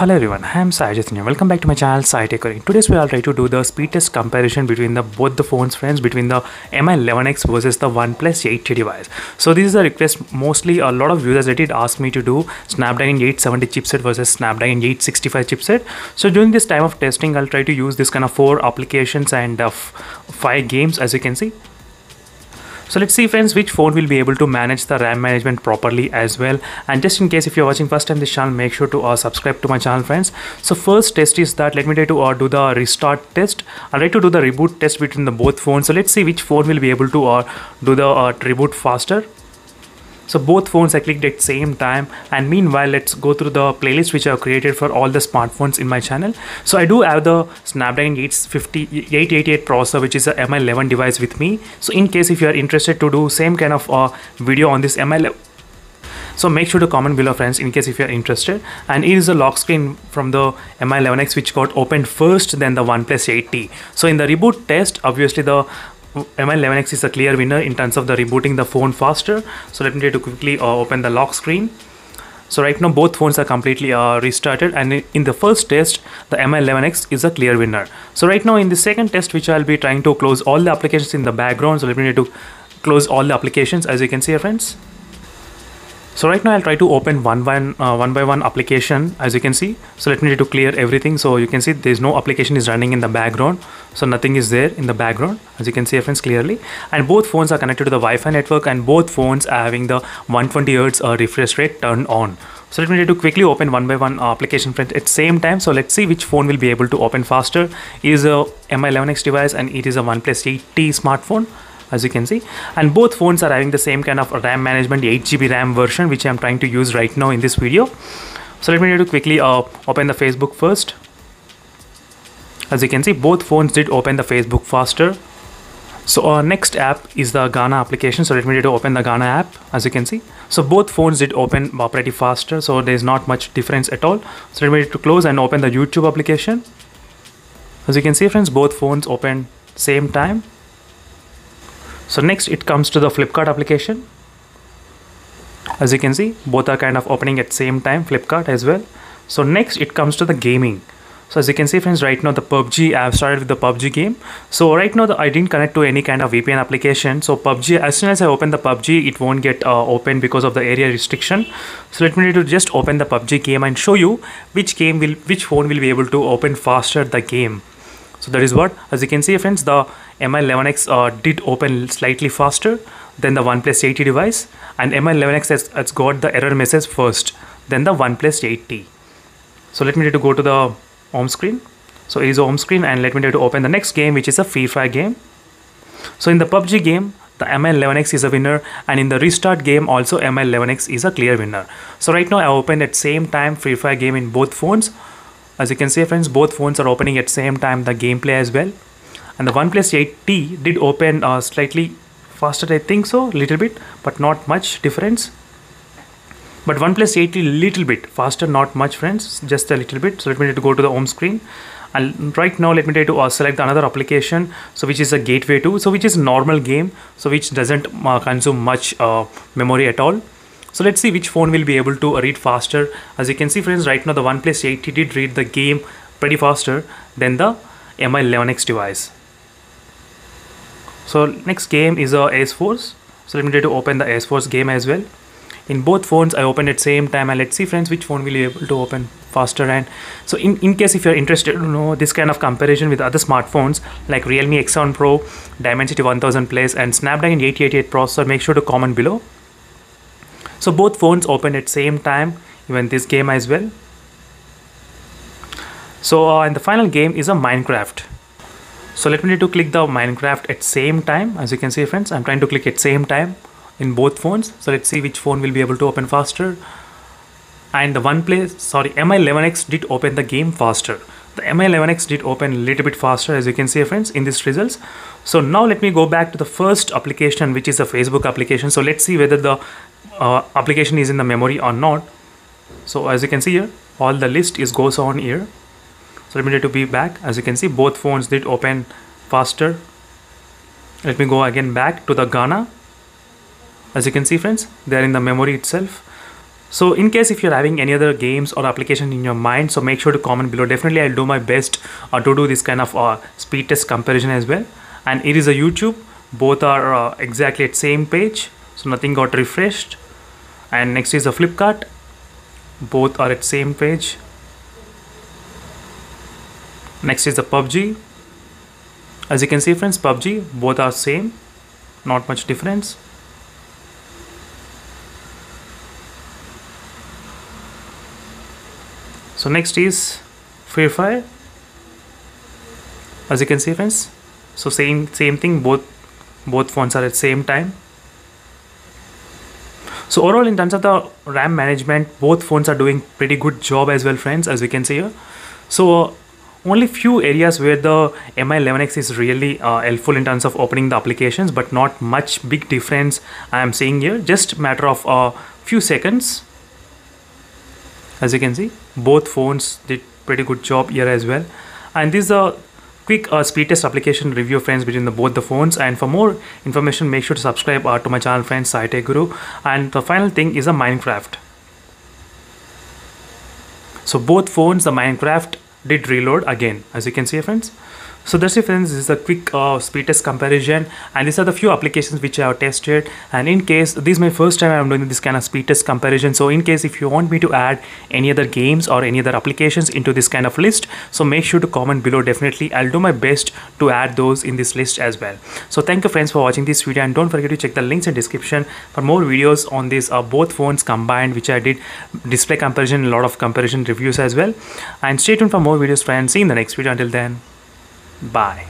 Hello everyone, I am Sai Techguru. Welcome back to my channel Sai Techguru. In today's video, I'll try to do the speed test comparison between both the phones, friends, between the Mi 11X versus the OnePlus 8T device. So this is a request mostly a lot of users that did ask me to do Snapdragon 870 chipset versus Snapdragon 865 chipset. So during this time of testing, I'll try to use this kind of 4 applications and 5 games, as you can see. So let's see, friends, which phone will be able to manage the RAM management properly as well. And just in case if you're watching first time this channel, make sure to subscribe to my channel, friends. So first test is that let me try to do the restart test. I'll try to do the reboot test between the both phones. So let's see which phone will be able to do the reboot faster. So both phones I clicked at same time, and meanwhile let's go through the playlist which I have created for all the smartphones in my channel. So I do have the Snapdragon 888 processor, which is a Mi 11 device with me. So in case if you are interested to do same kind of video on this Mi 11, so make sure to comment below, friends, in case if you are interested. And here is a lock screen from the Mi 11X which got opened first than the OnePlus 8T. So in the reboot test, obviously the Mi 11X is a clear winner in terms of the rebooting the phone faster. So let me try to quickly open the lock screen. So right now both phones are completely restarted, and in the first test the Mi 11X is a clear winner. So right now in the second test, which I'll be trying to close all the applications in the background. So let me try to close all the applications, as you can see here, friends. So right now I'll try to open one by one application, as you can see. So let me try to clear everything. So you can see there's no application is running in the background. So nothing is there in the background, as you can see, friends, clearly. And both phones are connected to the Wi-Fi network, and both phones are having the 120Hz refresh rate turned on. So let me try to quickly open one by one application, friends, at same time. So let's see which phone will be able to open faster. It is a Mi 11X device and it is a OnePlus 8T smartphone, as you can see. And both phones are having the same kind of RAM management, 8GB RAM version, which I'm trying to use right now in this video. So let me try to quickly open the Facebook first. As you can see, both phones did open the Facebook faster. So our next app is the Gaana application. So let me try to open the Gaana app, as you can see. So both phones did open pretty faster, so there's not much difference at all. So let me try to close and open the YouTube application. As you can see, friends, both phones open same time. So next it comes to the Flipkart application. As you can see, both are kind of opening at same time, Flipkart as well. So next it comes to the gaming. So as you can see, friends, right now the PUBG, I have started with the PUBG game. So right now I didn't connect to any kind of VPN application. So PUBG, as soon as I open the PUBG, it won't get open because of the area restriction. So let me just open the PUBG game and show you which phone will be able to open faster the game. So that is what, as you can see, friends, the Mi 11X did open slightly faster than the OnePlus 8T device, and Mi 11X has got the error message first than the OnePlus 8T. So let me try to go to the home screen. So it is a home screen, and let me try to open the next game, which is a Free Fire game. So in the PUBG game, the Mi 11X is a winner, and in the restart game also Mi 11X is a clear winner. So right now I opened at same time Free Fire game in both phones. As you can see, friends, both phones are opening at same time the gameplay as well. And the OnePlus 8T did open slightly faster, I think so, little bit, but not much difference. But OnePlus 8T little bit faster, not much, friends, just a little bit. So let me try to go to the home screen. And right now let me try to select another application, so which is a Gateway 2, so which is normal game, so which doesn't consume much memory at all. So let's see which phone will be able to read faster. As you can see, friends, right now the OnePlus 8T did read the game pretty faster than the Mi 11X device. So next game is Ace Force. So let me try to open the Ace Force game as well. In both phones I opened at same time, and let's see, friends, which phone will be able to open faster. And so in case if you're interested to know this kind of comparison with other smartphones like Realme X7 Pro, Dimensity 1000 Plus and Snapdragon 888 processor, make sure to comment below. So both phones open at same time, even this game as well. So and the final game is a Minecraft. So let me need to click the Minecraft at same time. As you can see, friends, I'm trying to click at same time in both phones. So let's see which phone will be able to open faster. And the Mi 11X did open the game faster. The Mi 11X did open a little bit faster, as you can see, friends, in these results. So now let me go back to the first application, which is the Facebook application. So let's see whether the application is in the memory or not. So as you can see here, all the list is goes on here. So let me try to be back. As you can see, both phones did open faster. Let me go again back to the Gaana. As you can see, friends, they are in the memory itself. So in case if you're having any other games or application in your mind, so make sure to comment below. Definitely I'll do my best to do this kind of speed test comparison as well. And it is a YouTube, both are exactly at same page, so nothing got refreshed. And next is a Flipkart, both are at same page. Next is the PUBG. As you can see friends, PUBG, both are same, not much difference. So next is Free Fire. As you can see friends, so same thing, both phones are at same time. So overall in terms of the RAM management, both phones are doing pretty good job as well friends, as we can see here. So only few areas where the Mi 11X is really helpful in terms of opening the applications, but not much big difference I am seeing here, just matter of a few seconds. As you can see, both phones did pretty good job here as well. And this is a quick speed test application review friends between both the phones. And for more information, make sure to subscribe to my channel friends, Sai Techguru. And the final thing is a Minecraft. So both phones, the Minecraft did reload again, as you can see friends. So that's it friends, this is a quick speed test comparison, and these are the few applications which I have tested. And in case this is my first time I am doing this kind of speed test comparison, so in case if you want me to add any other games or any other applications into this kind of list, so make sure to comment below. Definitely I'll do my best to add those in this list as well. So thank you friends for watching this video, and don't forget to check the links in description for more videos on these both phones combined, which I did display comparison, a lot of comparison reviews as well. And stay tuned for more videos friends. See you in the next video. Until then, bye.